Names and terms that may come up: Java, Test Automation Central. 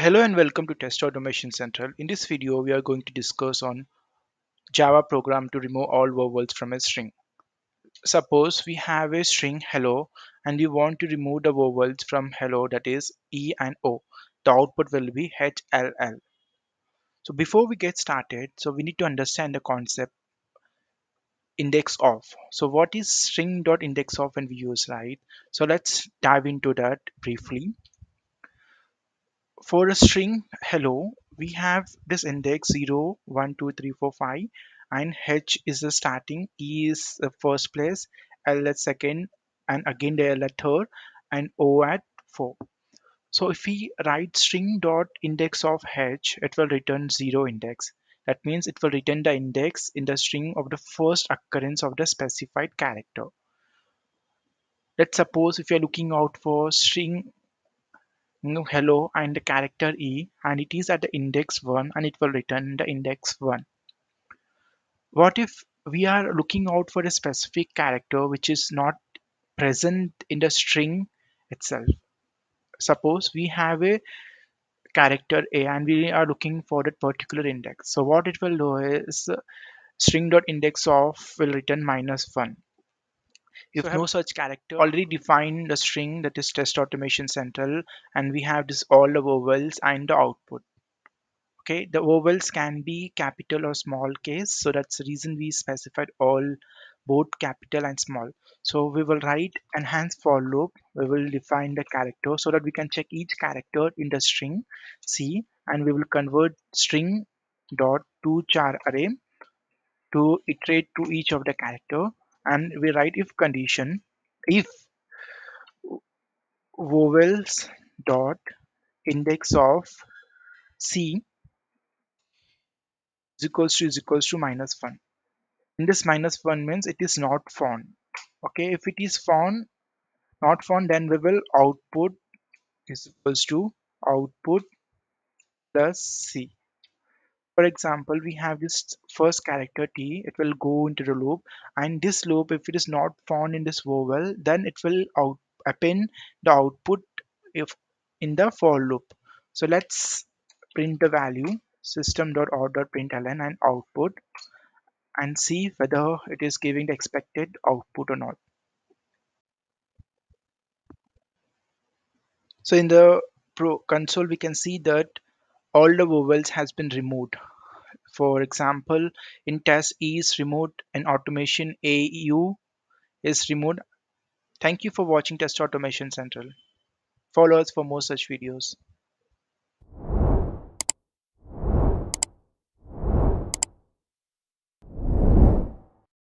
Hello and welcome to Test Automation Central. In this video, we are going to discuss on Java program to remove all vowels from a string. Suppose we have a string hello and we want to remove the vowels from hello, that is E and O. The output will be HLL. So before we get started, we need to understand the concept index of. So what is string.index of when we use, right? So let's dive into that briefly. For a string hello, we have this index 0, 1, 2, 3, 4, 5, and H is the starting, E is the first place, L at second, and again the L at third, and O at 4. So if we write string dot index of H, it will return 0 index. That means it will return the index in the string of the first occurrence of the specified character. Let's suppose if you are looking out for string hello and the character E, and it is at the index 1, and it will return the index 1. What if we are looking out for a specific character which is not present in the string itself? Suppose we have a character A and we are looking for that particular index. So what it will do is string.index of will return -1. If no such character, already defined the string that is Test Automation Central, and we have this all the vowels and the output. Okay, the vowels can be capital or small case, so that's the reason we specified all, both capital and small. So we will write enhanced for loop. We will define the character so that we can check each character in the string C, and we will convert string dot toChar array to iterate to each of the character. And we write if condition, if vowels dot index of C is equals to -1. In this -1 means it is not found. Okay, if it is found, not found, then we will output is equals to output plus C. For example, we have this first character T, it will go into the loop, and this loop, if it is not found in this vowel, then it will append the output in the for loop. So let's print the value system.out.println and output, and see whether it is giving the expected output or not. So in the console, we can see that all the vowels has been removed. For example, in test E is removed and automation AU is removed. Thank you for watching Test Automation Central. Follow us for more such videos.